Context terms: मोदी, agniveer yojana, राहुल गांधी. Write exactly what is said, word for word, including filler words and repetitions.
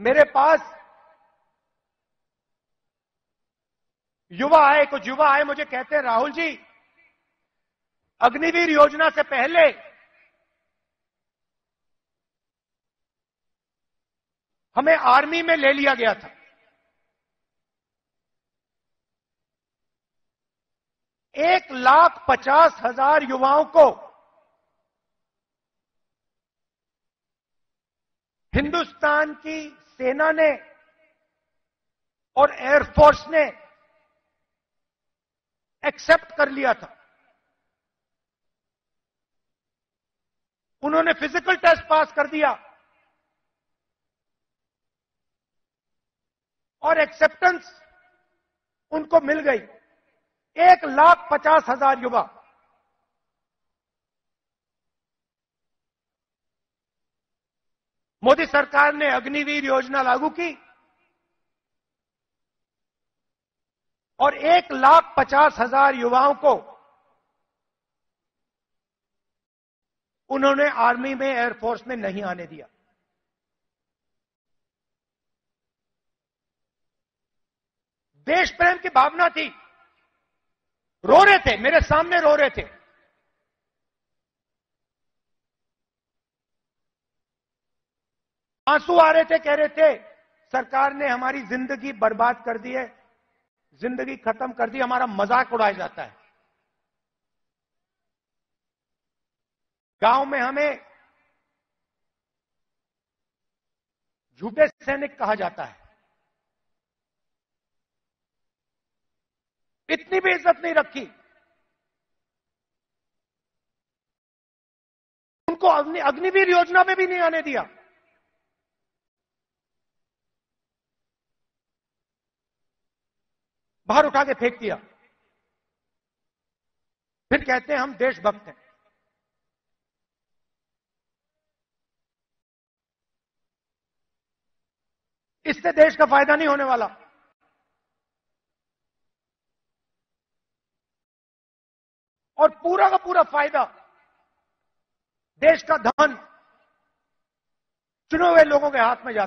मेरे पास युवा आए, कुछ युवा आए मुझे कहते हैं, राहुल जी अग्निवीर योजना से पहले हमें आर्मी में ले लिया गया था। एक लाख पचास हजार युवाओं को हिंदुस्तान की सेना ने और एयरफोर्स ने एक्सेप्ट कर लिया था। उन्होंने फिजिकल टेस्ट पास कर दिया और एक्सेप्टेंस उनको मिल गई। एक लाख पचास हजार युवा। मोदी सरकार ने अग्निवीर योजना लागू की और एक लाख पचास हजार युवाओं को उन्होंने आर्मी में, एयरफोर्स में नहीं आने दिया। देश प्रेम की भावना थी, रो रहे थे, मेरे सामने रो रहे थे। आंसू आ रहे थे, कह रहे थे सरकार ने हमारी जिंदगी बर्बाद कर दी है, जिंदगी खत्म कर दी, हमारा मजाक उड़ाया जाता है। गांव में हमें झूठे सैनिक कहा जाता है। इतनी भी इज्जत नहीं रखी। उनको अग्निवीर योजना में भी नहीं आने दिया। बाहर उठा के फेंक दिया। फिर कहते हैं हम देशभक्त हैं। इससे देश का फायदा नहीं होने वाला। और पूरा का पूरा फायदा, देश का धन चुने हुए लोगों के हाथ में जाता है।